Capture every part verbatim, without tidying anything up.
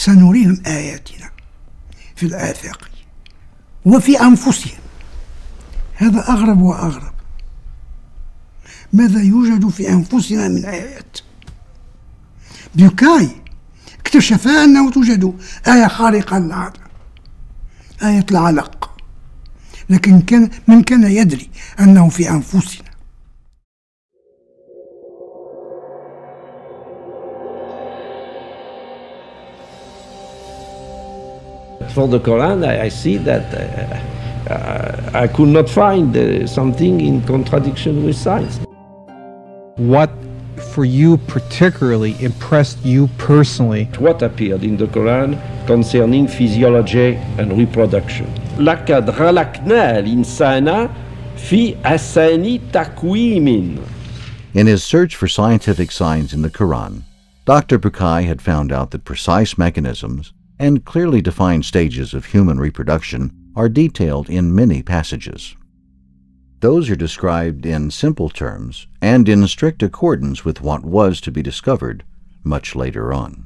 سنريهم آياتنا في الآفاق وفي أنفسهم. هذا أغرب وأغرب، ماذا يوجد في أنفسنا من آيات؟ بوكاي اكتشف أنه توجد آية خارقة للعادة، آية العلق، لكن كان من كان يدري أنه في أنفسنا. For the Quran, I, I see that uh, uh, I could not find uh, something in contradiction with science. What, for you particularly, impressed you personally? What appeared in the Quran concerning physiology and reproduction. لَقَدْ خَلَقْنَا الْإِنسَانَ فِي أَحْسَنِ تَقْوِيمٍ. In his search for scientific signs in the Quran, Doctor Bucaille had found out that precise mechanisms and clearly defined stages of human reproduction are detailed in many passages. Those are described in simple terms and in strict accordance with what was to be discovered much later on.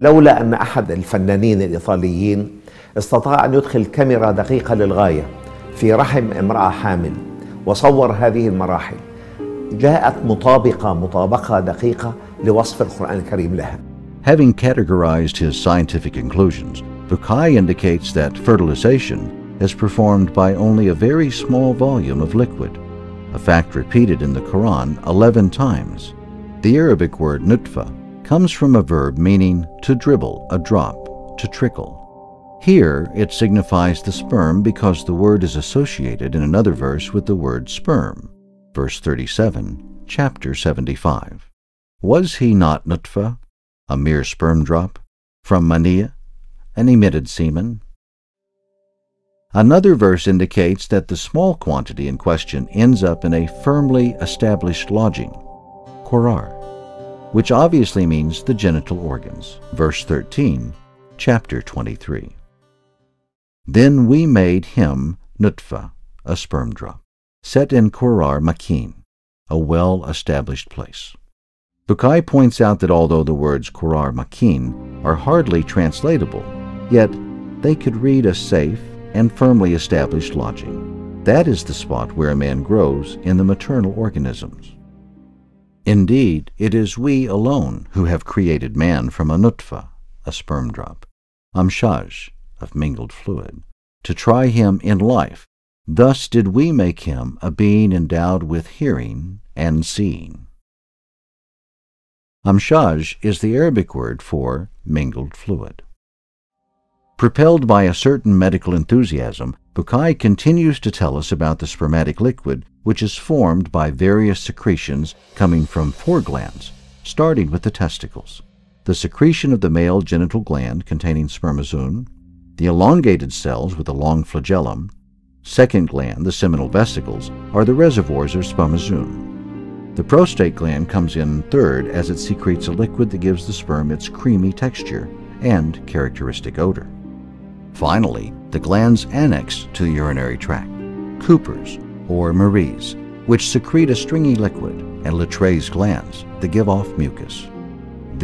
لولا أن أحد الفنانين الإيطاليين استطاع أن يدخل كاميرا دقيقة للغاية في رحم امرأة حامل وصور هذه المراحل، جاءت مطابقة مطابقة دقيقة لوصف القرآن الكريم لها. Having categorized his scientific conclusions, Bucaille indicates that fertilization is performed by only a very small volume of liquid, a fact repeated in the Quran eleven times. The Arabic word nutfa comes from a verb meaning to dribble, a drop, to trickle. Here it signifies the sperm because the word is associated in another verse with the word sperm, verse thirty-seven, chapter seventy-five. Was he not nutfa? A mere sperm drop, from maniyah, an emitted semen. Another verse indicates that the small quantity in question ends up in a firmly established lodging, qorar, which obviously means the genital organs, verse thirteen, chapter twenty-three. Then we made him nutfa, a sperm drop, set in qorar makin, a well-established place. Bucaille points out that although the words Qorar Makin are hardly translatable, yet they could read a safe and firmly established lodging. That is the spot where a man grows in the maternal organisms. Indeed, it is we alone who have created man from a nutfa, a sperm drop, amshaj, of mingled fluid, to try him in life. Thus did we make him a being endowed with hearing and seeing. Amshaj is the Arabic word for mingled fluid. Propelled by a certain medical enthusiasm, Bucaille continues to tell us about the spermatic liquid, which is formed by various secretions coming from four glands, starting with the testicles, the secretion of the male genital gland containing spermazoon, the elongated cells with a long flagellum, second gland, the seminal vesicles, are the reservoirs of spermazoon. The prostate gland comes in third as it secretes a liquid that gives the sperm its creamy texture and characteristic odor. Finally, the glands annex to the urinary tract, Cooper's or Marie's, which secrete a stringy liquid, and Latray's glands that give off mucus.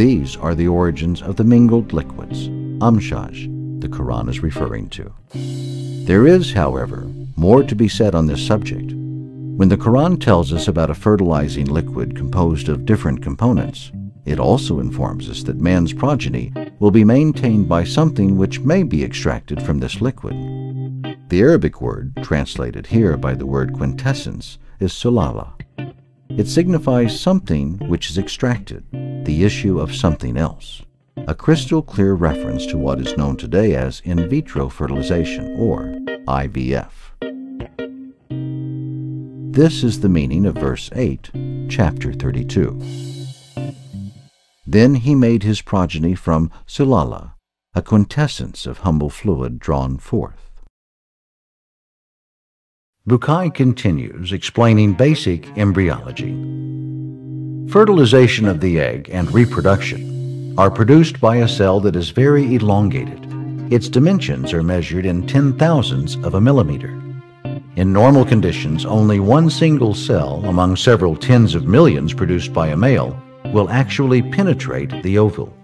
These are the origins of the mingled liquids, Amshaj, the Quran is referring to. There is, however, more to be said on this subject. When the Quran tells us about a fertilizing liquid composed of different components, it also informs us that man's progeny will be maintained by something which may be extracted from this liquid. The Arabic word, translated here by the word quintessence, is sulala. It signifies something which is extracted, the issue of something else, a crystal clear reference to what is known today as in vitro fertilization, or I V F. This is the meaning of verse eight, chapter thirty-two. Then he made his progeny from sulala, a quintessence of humble fluid drawn forth. Bucaille continues explaining basic embryology. Fertilization of the egg and reproduction are produced by a cell that is very elongated. Its dimensions are measured in ten thousandths of a millimeter. In normal conditions, only one single cell among several tens of millions produced by a male will actually penetrate the ovule.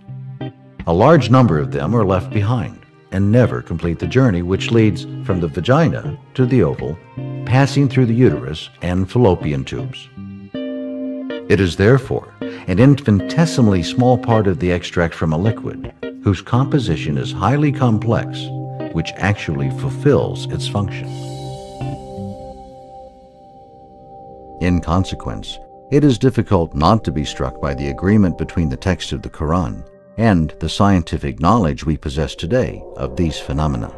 A large number of them are left behind and never complete the journey which leads from the vagina to the oval, passing through the uterus and fallopian tubes. It is therefore an infinitesimally small part of the extract from a liquid whose composition is highly complex, which actually fulfills its function. In consequence, it is difficult not to be struck by the agreement between the text of the Qur'an and the scientific knowledge we possess today of these phenomena.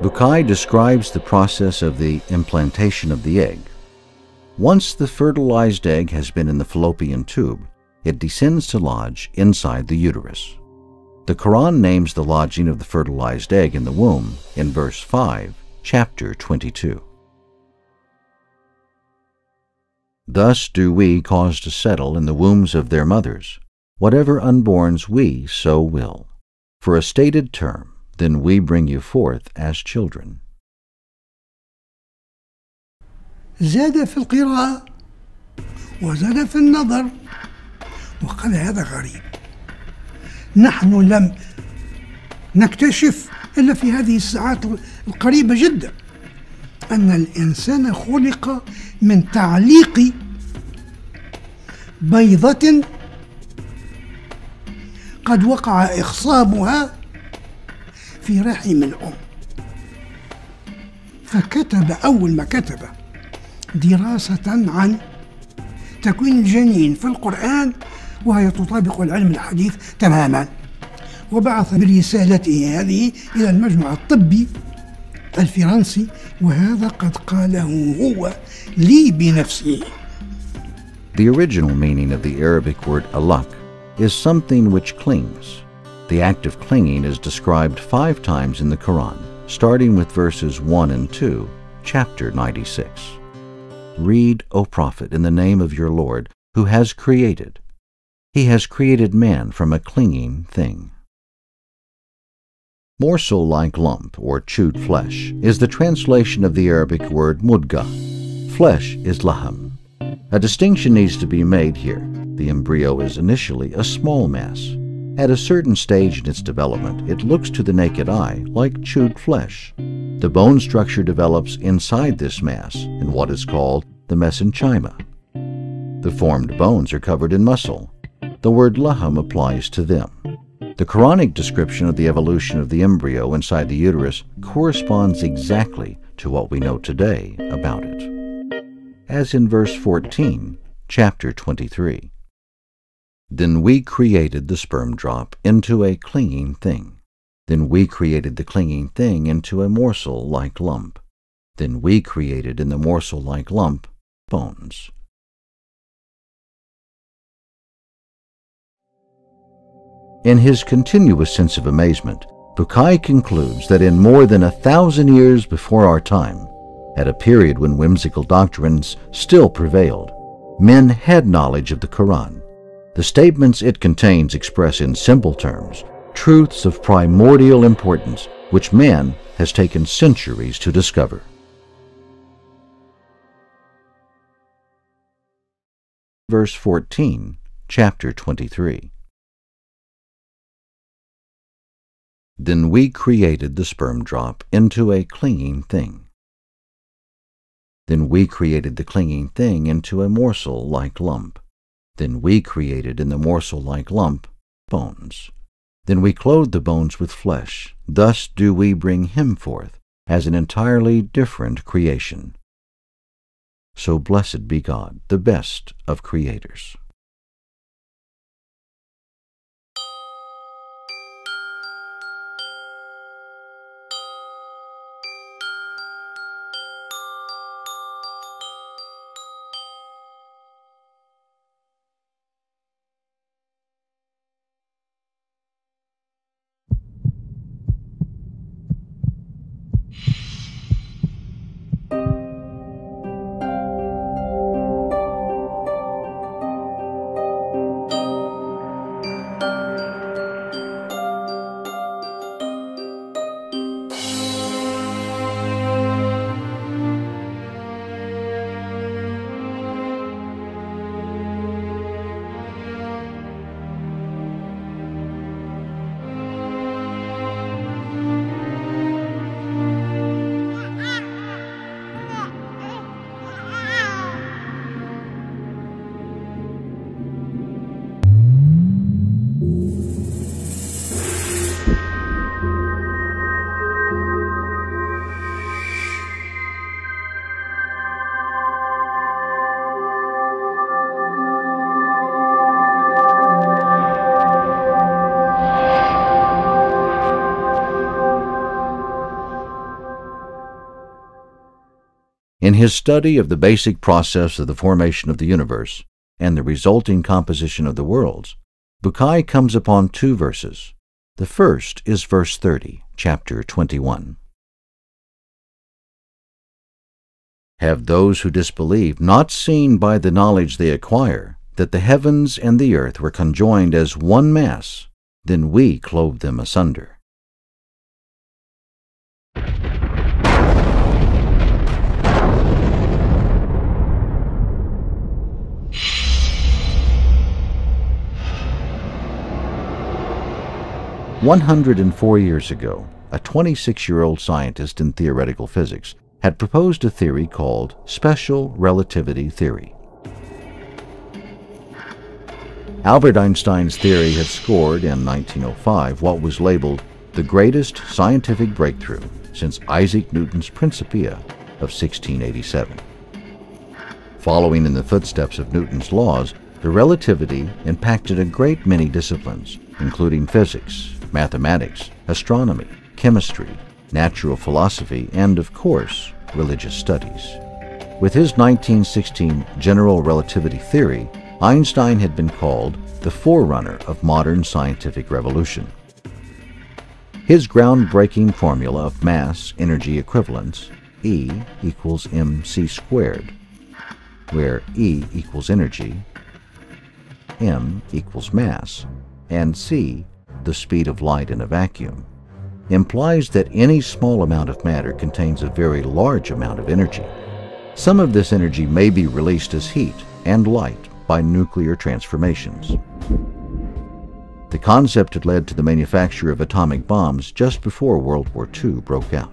Bucaille describes the process of the implantation of the egg. Once the fertilized egg has been in the fallopian tube, it descends to lodge inside the uterus. The Qur'an names the lodging of the fertilized egg in the womb in verse five, chapter twenty-two. Thus do we cause to settle in the wombs of their mothers whatever unborns we so will, for a stated term, then we bring you forth as children. زاد في القراءة وزاد في النظر وقال هذا غريب نحن لم نكتشف إلا في هذه الساعات القريبة جدا أن الإنسان خلق من تعليق بيضة قد وقع إخصابها في رحم الأم فكتب أول ما كتبه دراسة عن تكوين الجنين في القرآن وهي تطابق العلم الحديث تماما وبعث برسالته هذه إلى المجمع الطبي الفرنسي وهذا قد قاله هو لي بنفسه. The original meaning of the Arabic word alaq is something which clings. The act of clinging is described five times in the Qur'an, starting with verses one and two, chapter ninety-six. Read, O Prophet, in the name of your Lord, who has created. He has created man from a clinging thing. Morsel-like lump, or chewed flesh, is the translation of the Arabic word mudga. Flesh is laham. A distinction needs to be made here. The embryo is initially a small mass. At a certain stage in its development, it looks to the naked eye like chewed flesh. The bone structure develops inside this mass in what is called the mesenchyma. The formed bones are covered in muscle. The word laham applies to them. The Qur'anic description of the evolution of the embryo inside the uterus corresponds exactly to what we know today about it. As in verse fourteen, chapter twenty-three. Then we created the sperm drop into a clinging thing. Then we created the clinging thing into a morsel-like lump. Then we created in the morsel-like lump bones. In his continuous sense of amazement, Bucaille concludes that in more than a thousand years before our time, at a period when whimsical doctrines still prevailed, men had knowledge of the Qur'an. The statements it contains express in simple terms truths of primordial importance which man has taken centuries to discover. Verse fourteen, chapter twenty-three. Then we created the sperm drop into a clinging thing. Then we created the clinging thing into a morsel-like lump. Then we created in the morsel-like lump bones. Then we clothed the bones with flesh. Thus do we bring him forth as an entirely different creation. So blessed be God, the best of creators. In his study of the basic process of the formation of the universe and the resulting composition of the worlds, Bucaille comes upon two verses. The first is verse thirty, chapter twenty-one. Have those who disbelieve not seen by the knowledge they acquire that the heavens and the earth were conjoined as one mass, then we clove them asunder? one hundred four years ago, a twenty-six-year-old scientist in theoretical physics had proposed a theory called Special Relativity Theory. Albert Einstein's theory had scored, in nineteen oh five, what was labeled the greatest scientific breakthrough since Isaac Newton's Principia of sixteen eighty-seven. Following in the footsteps of Newton's laws, the relativity impacted a great many disciplines, including physics, mathematics, astronomy, chemistry, natural philosophy, and, of course, religious studies. With his nineteen sixteen general relativity theory, Einstein had been called the forerunner of modern scientific revolution. His groundbreaking formula of mass-energy equivalence, E equals M C squared, where E equals energy, M equals mass, and C, the speed of light in a vacuum, implies that any small amount of matter contains a very large amount of energy. Some of this energy may be released as heat and light by nuclear transformations. The concept had led to the manufacture of atomic bombs just before World War Two broke out.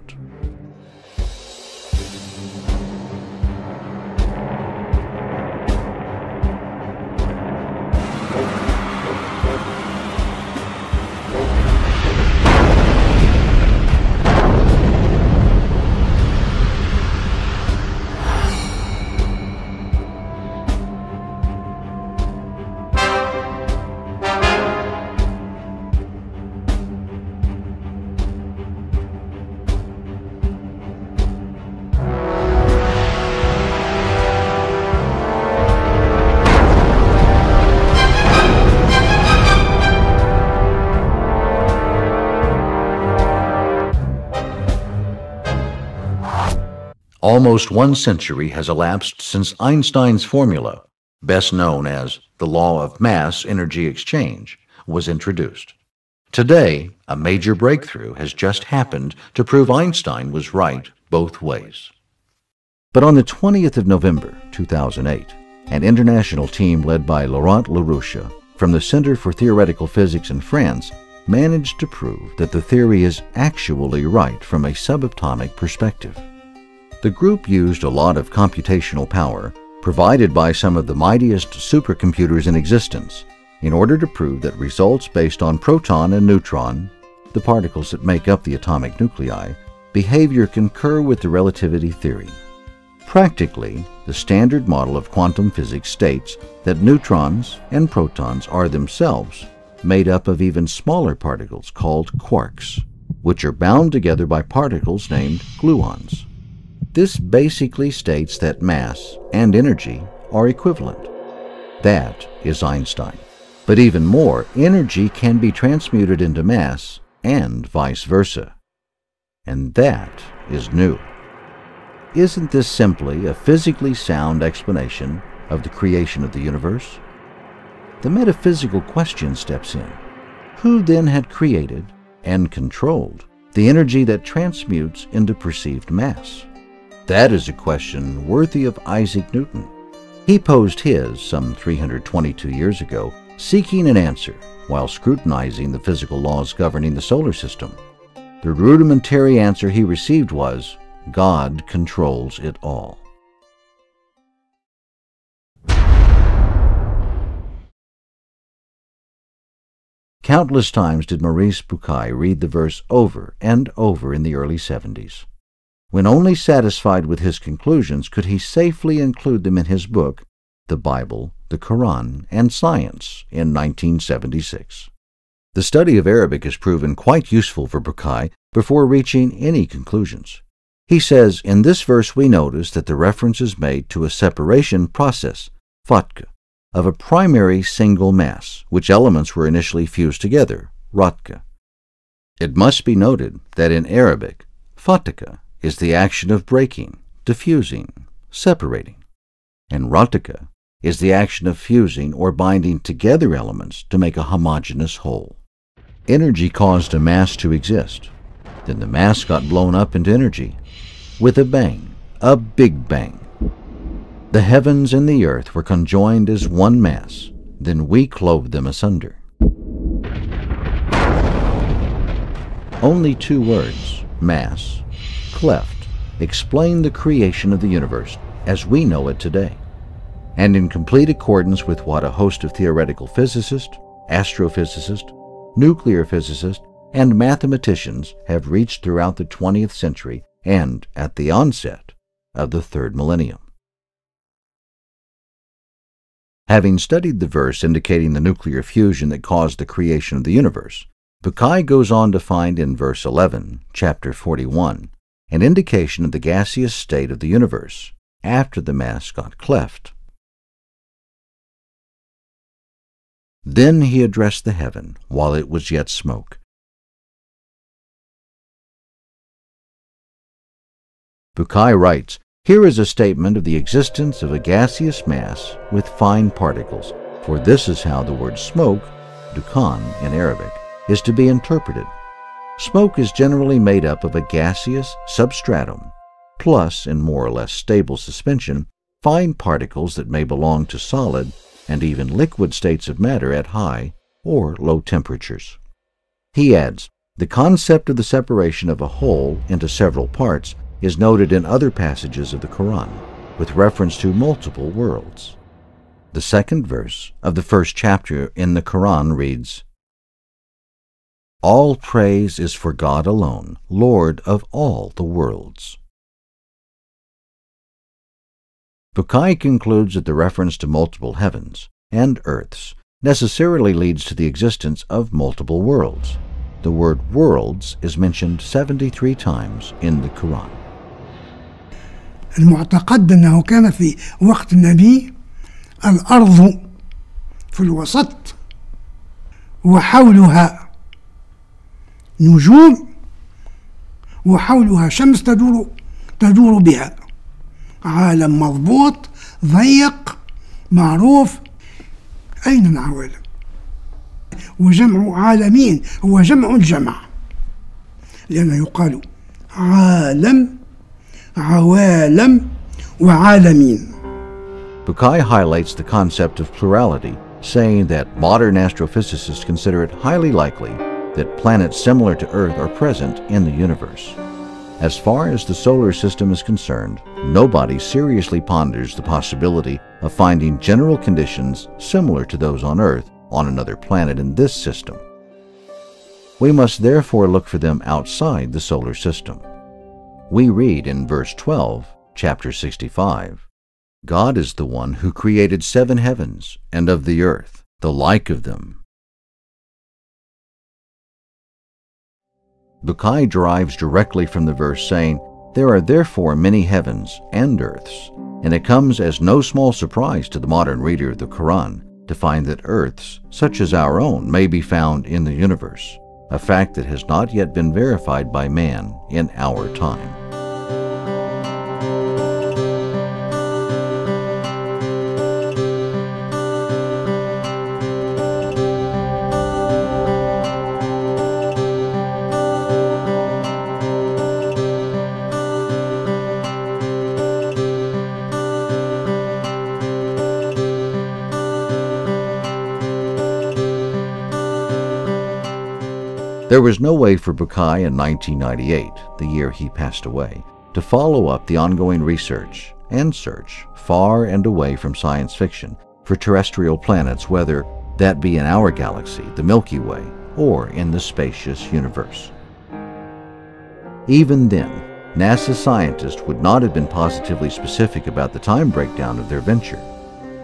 Almost one century has elapsed since Einstein's formula, best known as the law of mass-energy exchange, was introduced. Today, a major breakthrough has just happened to prove Einstein was right both ways. But on the twentieth of November two thousand eight, an international team led by Laurent Lellouch from the Center for Theoretical Physics in France managed to prove that the theory is actually right from a subatomic perspective. The group used a lot of computational power provided by some of the mightiest supercomputers in existence in order to prove that results based on proton and neutron, the particles that make up the atomic nuclei, behavior concur with the relativity theory. Practically, the standard model of quantum physics states that neutrons and protons are themselves made up of even smaller particles called quarks, which are bound together by particles named gluons. This basically states that mass and energy are equivalent. That is Einstein. But even more, energy can be transmuted into mass and vice versa. And that is new. Isn't this simply a physically sound explanation of the creation of the universe? The metaphysical question steps in. Who then had created and controlled the energy that transmutes into perceived mass? That is a question worthy of Isaac Newton. He posed his some three hundred twenty-two years ago, seeking an answer while scrutinizing the physical laws governing the solar system. The rudimentary answer he received was, God controls it all. Countless times did Maurice Bucaille read the verse over and over in the early seventies. When only satisfied with his conclusions could he safely include them in his book, The Bible, the Qur'an, and Science, in nineteen seventy-six. The study of Arabic has proven quite useful for Bucaille before reaching any conclusions. He says, in this verse we notice that the reference is made to a separation process, Fatke, of a primary single mass, which elements were initially fused together, Ratke. It must be noted that in Arabic, Fataka is the action of breaking, diffusing, separating, and Rataka is the action of fusing or binding together elements to make a homogeneous whole. Energy caused a mass to exist. Then the mass got blown up into energy with a bang, a big bang. The heavens and the earth were conjoined as one mass. Then we clove them asunder. Only two words, mass, cleft, explain the creation of the universe as we know it today, and in complete accordance with what a host of theoretical physicists, astrophysicists, nuclear physicists, and mathematicians have reached throughout the twentieth century and at the onset of the third millennium. Having studied the verse indicating the nuclear fusion that caused the creation of the universe, Bucaille goes on to find in verse eleven, chapter forty-one, an indication of the gaseous state of the universe after the mass got cleft. Then he addressed the heaven while it was yet smoke. Bucaille writes, "Here is a statement of the existence of a gaseous mass with fine particles, for this is how the word smoke, dukan in Arabic, is to be interpreted. Smoke is generally made up of a gaseous substratum, plus, in more or less stable suspension, fine particles that may belong to solid and even liquid states of matter at high or low temperatures." He adds, "The concept of the separation of a whole into several parts is noted in other passages of the Qur'an, with reference to multiple worlds." The second verse of the first chapter in the Qur'an reads, "All praise is for God alone, Lord of all the worlds." Bucaille concludes that the reference to multiple heavens and earths necessarily leads to the existence of multiple worlds. The word worlds is mentioned seventy-three times in the Quran. المعتقد أنه كان في وقت النبي الأرض في الوسط وحولها نجوم وحولها شمس تدور تدور بها. عالم مضبوط ضيق معروف. أين العوالم؟ وجمع عالمين هو جمع الجمع، لأنه يقال عالم، عوالم، وعالمين. Bucaille highlights the concept of plurality, saying that modern astrophysicists consider it highly likely that planets similar to Earth are present in the universe. As far as the solar system is concerned, nobody seriously ponders the possibility of finding general conditions similar to those on Earth on another planet in this system. We must therefore look for them outside the solar system. We read in verse twelve, chapter sixty-five, "God is the one who created seven heavens, and of the earth, the like of them." Bucaille derives directly from the verse saying, "There are therefore many heavens and earths," and it comes as no small surprise to the modern reader of the Quran to find that earths, such as our own, may be found in the universe, a fact that has not yet been verified by man in our time. There was no way for Bucaille in nineteen ninety-eight, the year he passed away, to follow up the ongoing research and search far and away from science fiction for terrestrial planets, whether that be in our galaxy, the Milky Way, or in the spacious universe. Even then, NASA scientists would not have been positively specific about the time breakdown of their venture.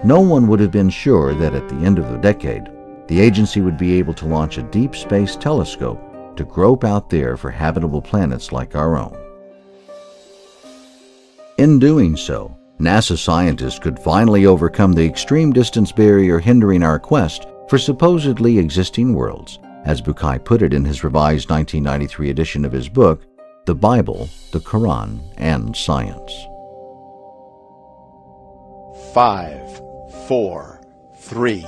No one would have been sure that at the end of the decade, the agency would be able to launch a deep space telescope to grope out there for habitable planets like our own. In doing so, NASA scientists could finally overcome the extreme distance barrier hindering our quest for supposedly existing worlds, as Bucaille put it in his revised nineteen ninety-three edition of his book, The Bible, the Qur'an, and Science. Five, four, three,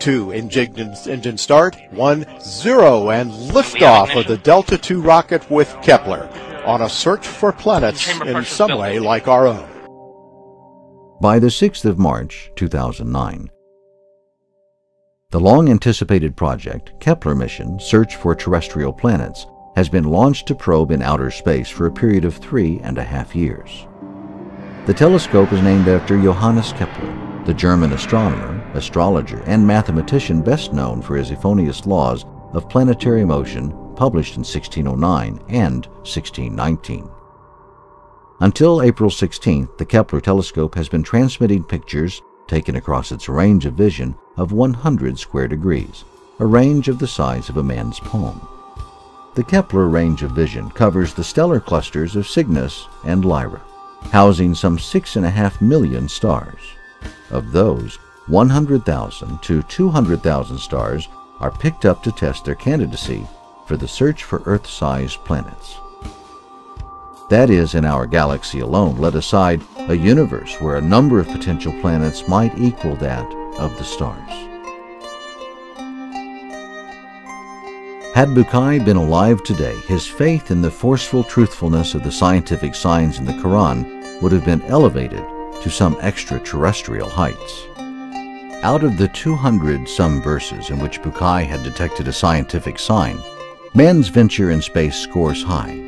two, engine, engine start, one, zero, and liftoff of the Delta two rocket with Kepler on a search for planets in some way like our own. By the sixth of March two thousand nine, the long-anticipated project, Kepler Mission, Search for Terrestrial Planets, has been launched to probe in outer space for a period of three and a half years. The telescope is named after Johannes Kepler, the German astronomer, astrologer, and mathematician best known for his euphonious laws of planetary motion, published in sixteen oh nine and sixteen nineteen. Until April sixteenth, the Kepler telescope has been transmitting pictures taken across its range of vision of one hundred square degrees, a range of the size of a man's palm. The Kepler range of vision covers the stellar clusters of Cygnus and Lyra, housing some six and a half million stars. Of those, one hundred thousand to two hundred thousand stars are picked up to test their candidacy for the search for Earth-sized planets. That is, in our galaxy alone, let aside a universe where a number of potential planets might equal that of the stars. Had Bucaille been alive today, his faith in the forceful truthfulness of the scientific signs in the Quran would have been elevated to some extraterrestrial heights. Out of the two hundred some verses in which Bucaille had detected a scientific sign, man's venture in space scores high.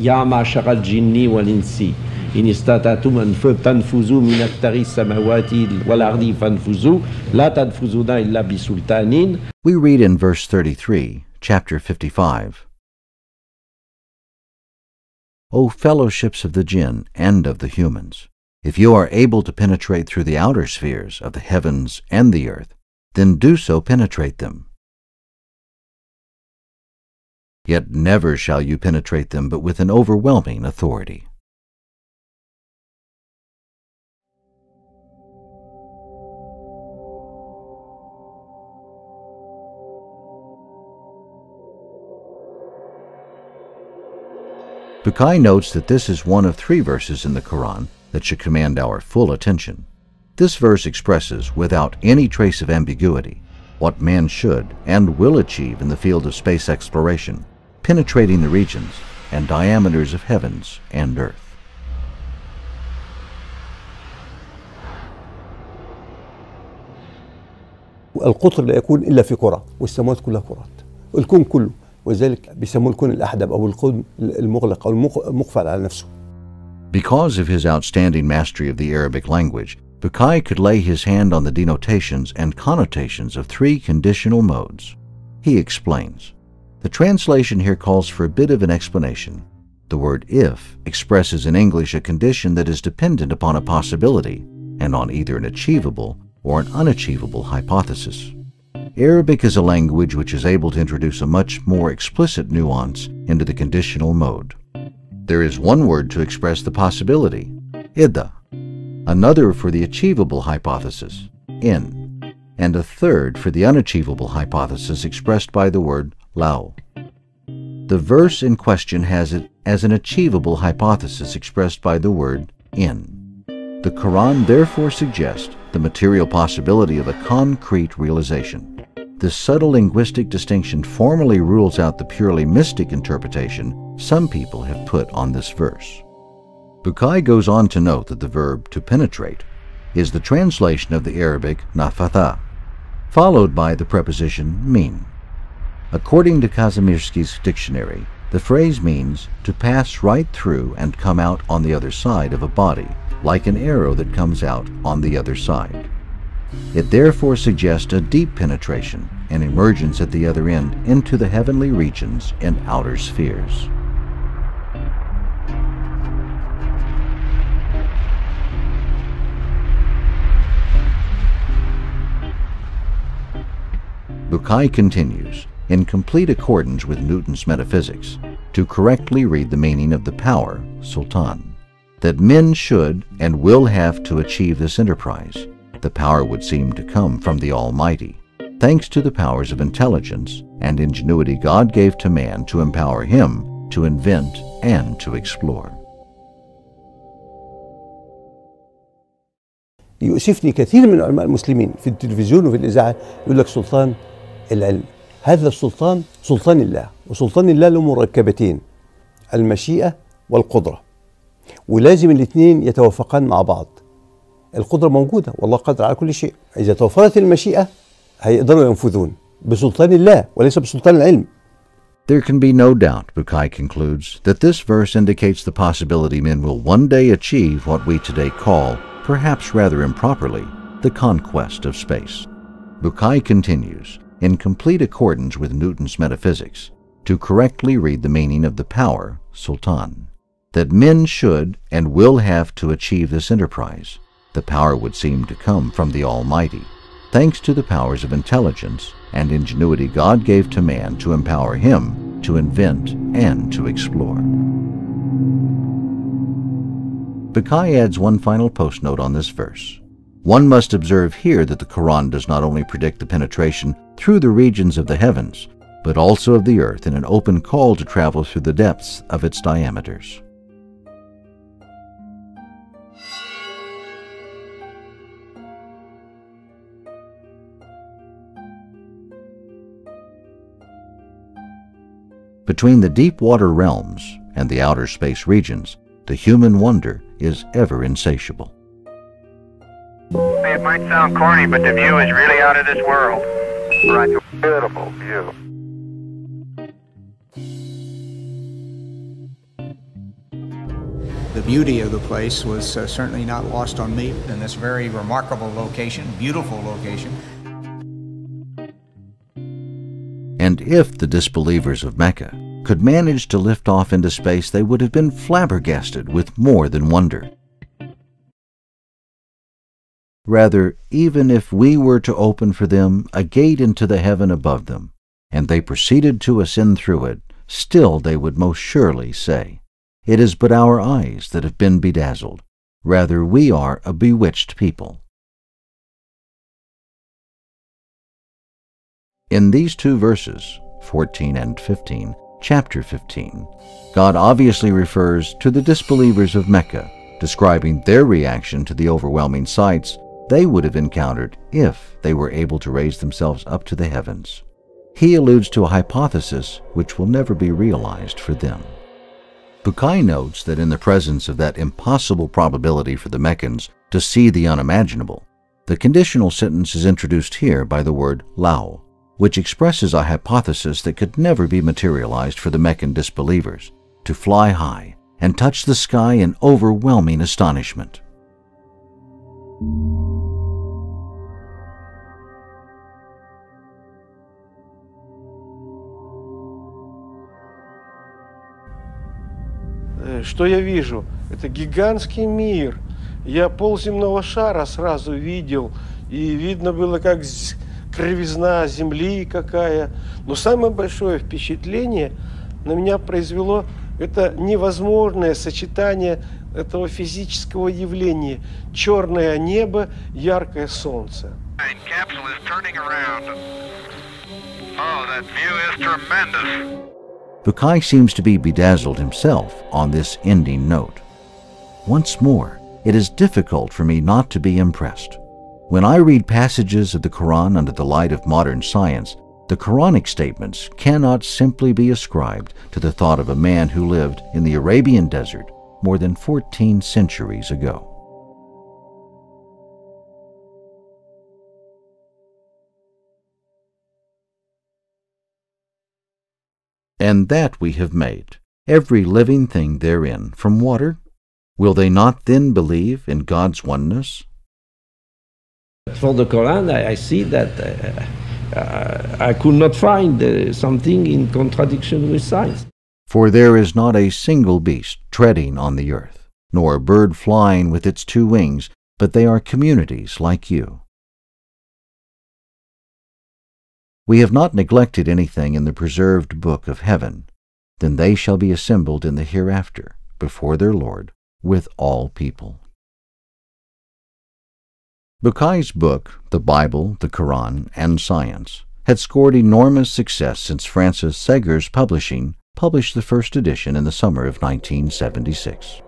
يا معشر الجن والإنس إن استطعتم أن تنفذوا من أقطار السماوات والأرض فانفذوا لا تنفذون إلا بسلطان. We read in verse thirty-three, chapter fifty-five. O fellowships of the jinn and of the humans, if you are able to penetrate through the outer spheres of the heavens and the earth, then do so penetrate them. Yet never shall you penetrate them but with an overwhelming authority. Bucaille notes that this is one of three verses in the Quran that should command our full attention. This verse expresses, without any trace of ambiguity, what man should and will achieve in the field of space exploration, penetrating the regions and diameters of heavens and earth. القطر لا يكون إلا في كرة والسماوات كلها كرات الكون كله وذلك بيسموه الكون الأحدب أو الكون المغلق أو المقفل على نفسه. Because of his outstanding mastery of the Arabic language, Bucaille could lay his hand on the denotations and connotations of three conditional modes. He explains. The translation here calls for a bit of an explanation. The word if expresses in English a condition that is dependent upon a possibility and on either an achievable or an unachievable hypothesis. Arabic is a language which is able to introduce a much more explicit nuance into the conditional mode. There is one word to express the possibility, idha, another for the achievable hypothesis, in, and a third for the unachievable hypothesis expressed by the word Lao. The verse in question has it as an achievable hypothesis expressed by the word in. The Quran therefore suggests the material possibility of a concrete realization. This subtle linguistic distinction formally rules out the purely mystic interpretation some people have put on this verse. Bucaille goes on to note that the verb to penetrate is the translation of the Arabic nafatha, followed by the preposition mean. According to Kazimirsky's dictionary, the phrase means to pass right through and come out on the other side of a body, like an arrow that comes out on the other side. It therefore suggests a deep penetration and emergence at the other end into the heavenly regions and outer spheres. Bucaille continues, in complete accordance with Newton's metaphysics, to correctly read the meaning of the power, sultan, that men should and will have to achieve this enterprise. The power would seem to come from the Almighty, thanks to the powers of intelligence and ingenuity God gave to man to empower him to invent and to explore. يؤسفني كثير من علماء المسلمين في التلفزيون وفي الإذاعة يقول لك سلطان العلم. هذا السلطان سلطان الله، وسلطان الله له مركبتين، المشيئة والقدرة، ولازم الاثنين يتوافقان مع بعض. القدرة موجودة والله قادر على كل شيء، إذا توفرت المشيئة هيقدروا ينفذون بسلطان الله وليس بسلطان العلم. There can be no doubt, Bucaille concludes, that this verse indicates the possibility men will one day achieve what we today call, perhaps rather improperly, the conquest of space. Bucaille continues, in complete accordance with Newton's metaphysics, to correctly read the meaning of the power, sultan, that men should and will have to achieve this enterprise. The power would seem to come from the Almighty, thanks to the powers of intelligence and ingenuity God gave to man to empower him to invent and to explore. Bucaille adds one final postnote on this verse. One must observe here that the Qur'an does not only predict the penetration through the regions of the heavens, but also of the earth in an open call to travel through the depths of its diameters. Between the deep water realms and the outer space regions, the human wonder is ever insatiable. It might sound corny, but the view is really out of this world. Right. Beautiful view. The beauty of the place was uh, certainly not lost on me in this very remarkable location, beautiful location. And if the disbelievers of Mecca could manage to lift off into space, they would have been flabbergasted with more than wonder. Rather, even if we were to open for them a gate into the heaven above them, and they proceeded to ascend through it, still they would most surely say, "It is but our eyes that have been bedazzled. Rather, we are a bewitched people." In these two verses, fourteen and fifteen, chapter fifteen, God obviously refers to the disbelievers of Mecca, describing their reaction to the overwhelming sights they would have encountered if they were able to raise themselves up to the heavens. He alludes to a hypothesis which will never be realized for them. Bucaille notes that in the presence of that impossible probability for the Meccans to see the unimaginable, the conditional sentence is introduced here by the word lao, which expresses a hypothesis that could never be materialized for the Meccan disbelievers, to fly high and touch the sky in overwhelming astonishment. Что я вижу? Это гигантский мир. Я полземного шара сразу видел, и видно было, как кривизна земли какая. Но самое большое впечатление на меня произвело это невозможное сочетание этого физического явления. Черное небо, яркое солнце. Bucaille seems to be bedazzled himself on this ending note. Once more, it is difficult for me not to be impressed. When I read passages of the Qur'an under the light of modern science, the Qur'anic statements cannot simply be ascribed to the thought of a man who lived in the Arabian desert more than fourteen centuries ago. And that we have made, every living thing therein, from water. Will they not then believe in God's oneness? From the Qur'an, I, I see that uh, uh, I could not find uh, something in contradiction with science. For there is not a single beast treading on the earth, nor a bird flying with its two wings, but they are communities like you. We have not neglected anything in the preserved book of heaven. Then they shall be assembled in the hereafter, before their Lord, with all people. Bucaille's book, the Bible, the Qur'an, and Science, had scored enormous success since Francis Segar's Publishing published the first edition in the summer of nineteen seventy-six.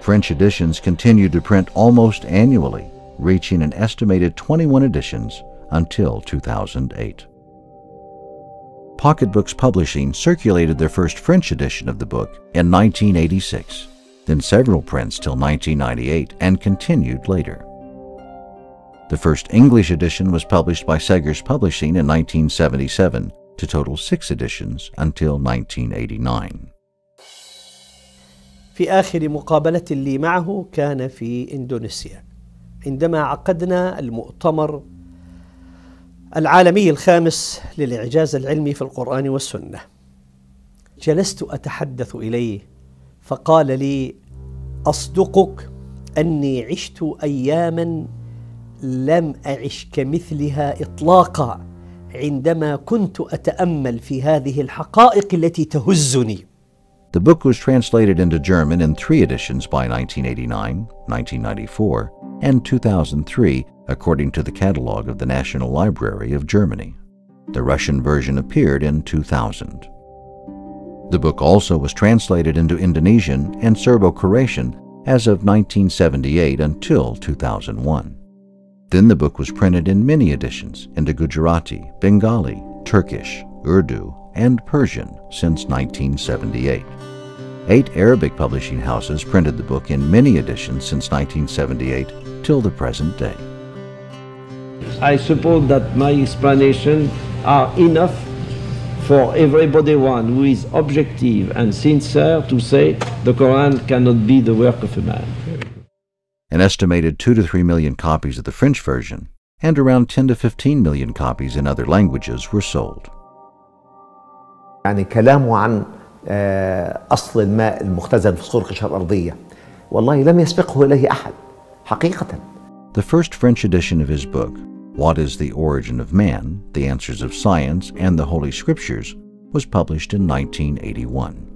French editions continued to print almost annually, reaching an estimated twenty-one editions until two thousand eight. Pocketbooks Publishing circulated their first French edition of the book in nineteen eighty-six, then several prints till nineteen ninety-eight and continued later. The first English edition was published by Segar's Publishing in nineteen seventy-seven to total six editions until nineteen eighty-nine. في آخر مقابلة لي معه كان في إندونيسيا عندما عقدنا المؤتمر العالمي الخامس للإعجاز العلمي في القرآن والسنة. جلست أتحدث إليه فقال لي: أصدقك أني عشت أياما لم أعش كمثلها إطلاقا عندما كنت أتأمل في هذه الحقائق التي تهزني. The book was translated into German in three editions by nineteen eighty-nine, nineteen ninety-four, and two thousand three, according to the catalog of the National Library of Germany. The Russian version appeared in two thousand. The book also was translated into Indonesian and Serbo-Croatian as of nineteen seventy-eight until two thousand one. Then the book was printed in many editions into Gujarati, Bengali, Turkish, Urdu, and Persian since nineteen seventy-eight. Eight Arabic publishing houses printed the book in many editions since nineteen seventy-eight till the present day. I suppose that my explanations are enough for everybody one who is objective and sincere to say the Qur'an cannot be the work of a man. An estimated two to three million copies of the French version and around ten to fifteen million copies in other languages were sold. يعني كلامه عن أصل الماء المختزن في صور القشرة الأرضية والله لم يسبقه إليه أحد حقيقة. The first French edition of his book, What is the Origin of Man? The Answers of Science and the Holy Scriptures, was published in nineteen eighty-one.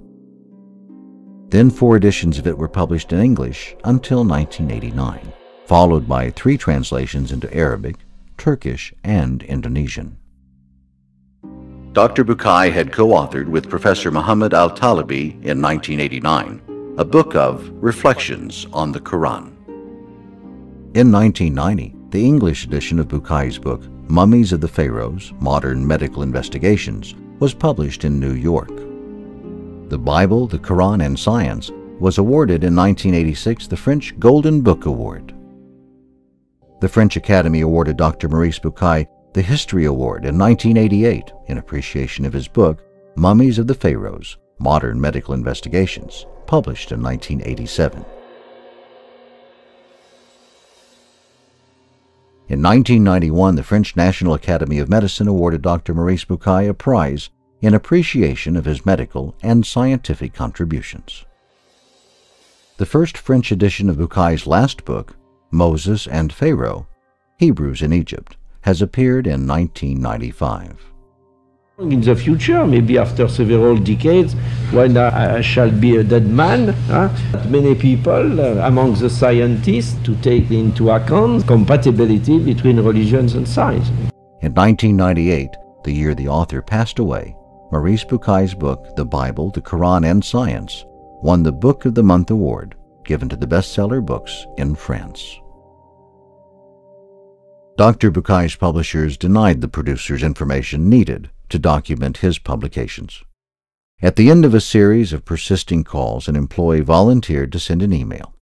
Then four editions of it were published in English until nineteen eighty-nine, followed by three translations into Arabic, Turkish, and Indonesian. Doctor Bucaille had co-authored with Professor Muhammad Al-Talibi in nineteen eighty-nine a book of Reflections on the Qur'an. In nineteen ninety, the English edition of Bucaille's book, Mummies of the Pharaohs, Modern Medical Investigations, was published in New York. The Bible, the Qur'an, and Science was awarded in nineteen eighty-six the French Golden Book Award. The French Academy awarded Doctor Maurice Bucaille the History Award in nineteen eighty-eight in appreciation of his book, Mummies of the Pharaohs, Modern Medical Investigations, published in nineteen eighty-seven. In nineteen ninety-one, the French National Academy of Medicine awarded Doctor Maurice Bucaille a prize in appreciation of his medical and scientific contributions. The first French edition of Bucaille's last book, Moses and Pharaoh, Hebrews in Egypt, has appeared in nineteen ninety-five. In the future, maybe after several decades, when I shall be a dead man, huh? Many people uh, among the scientists to take into account compatibility between religions and science. In nineteen ninety-eight, the year the author passed away, Maurice Bucaille's book, The Bible, the Qur'an, and Science, won the Book of the Month award given to the bestseller books in France. Doctor Bucaille's publishers denied the producers information needed to document his publications. At the end of a series of persisting calls, an employee volunteered to send an email.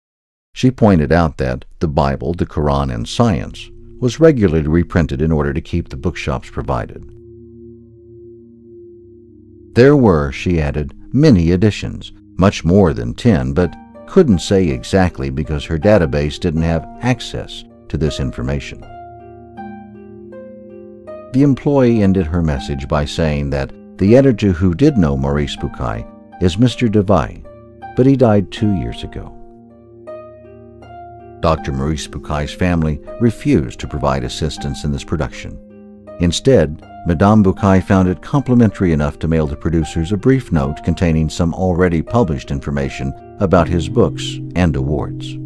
She pointed out that the Bible, the Qur'an, and Science was regularly reprinted in order to keep the bookshops provided. There were, she added, many editions, much more than ten, but couldn't say exactly because her database didn't have access to this information. The employee ended her message by saying that the editor who did know Maurice Bucaille is Mister Devay, but he died two years ago. Doctor Maurice Bucaille's family refused to provide assistance in this production. Instead, Madame Bucaille found it complimentary enough to mail the producers a brief note containing some already published information about his books and awards.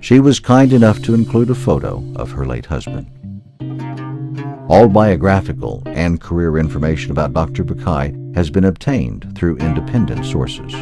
She was kind enough to include a photo of her late husband. All biographical and career information about Doctor Bucaille has been obtained through independent sources.